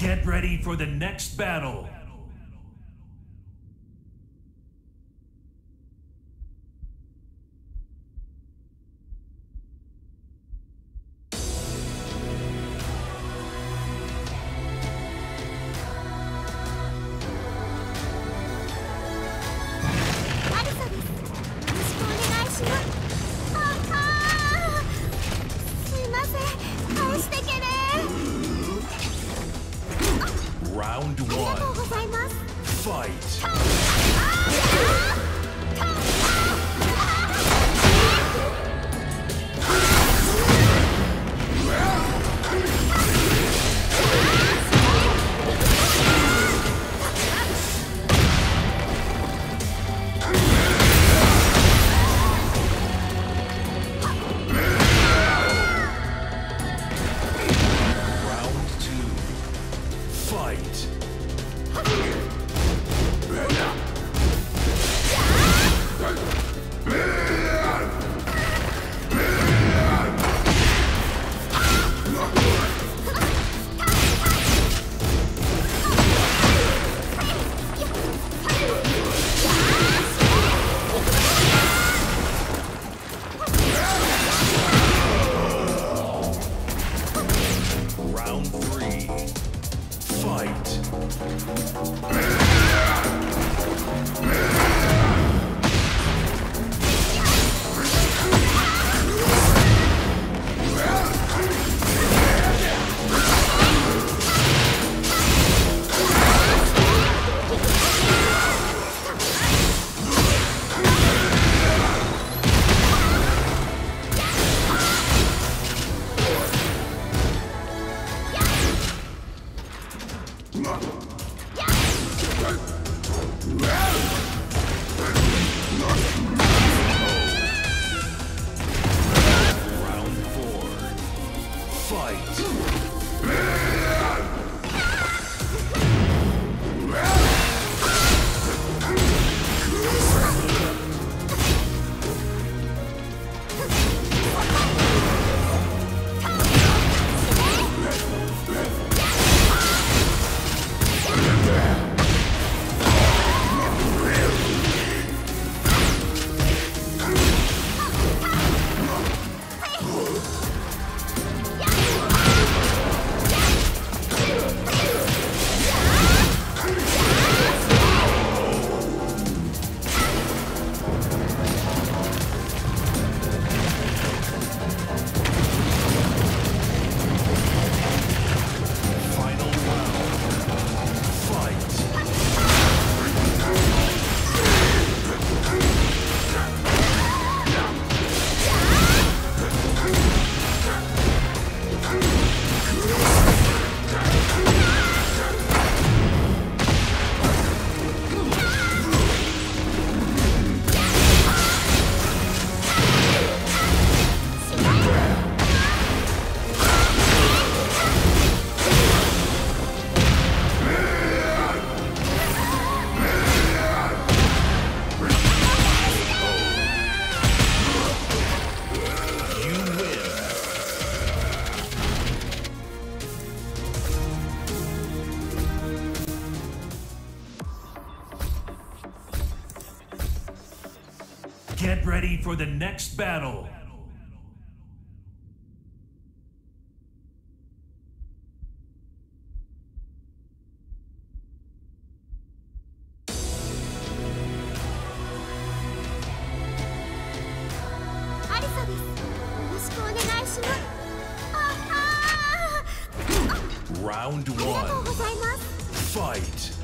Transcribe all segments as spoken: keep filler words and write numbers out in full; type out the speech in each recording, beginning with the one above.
Get ready for the next battle. Get ready for the next battle. Round one. Fight. Fight!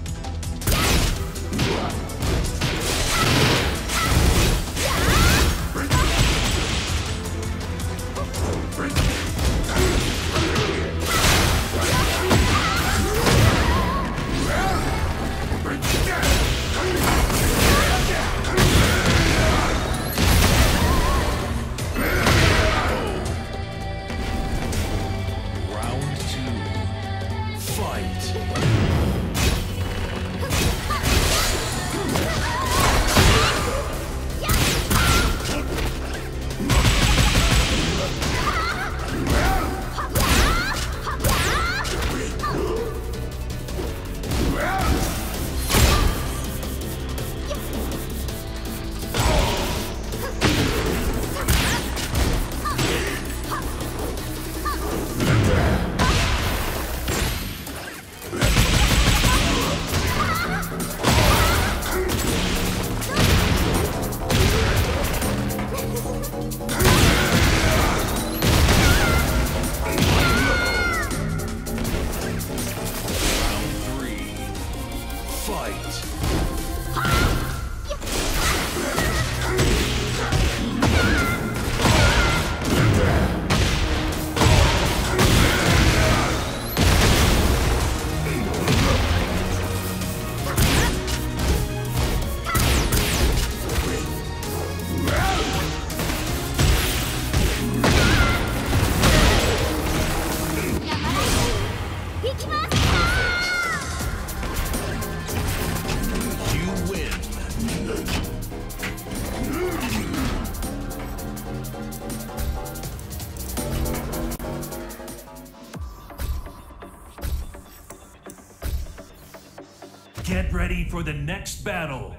Get ready for the next battle.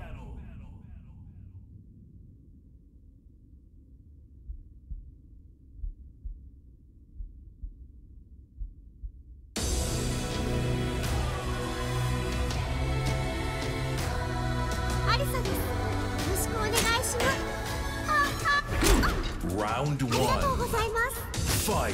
Round one. Fight.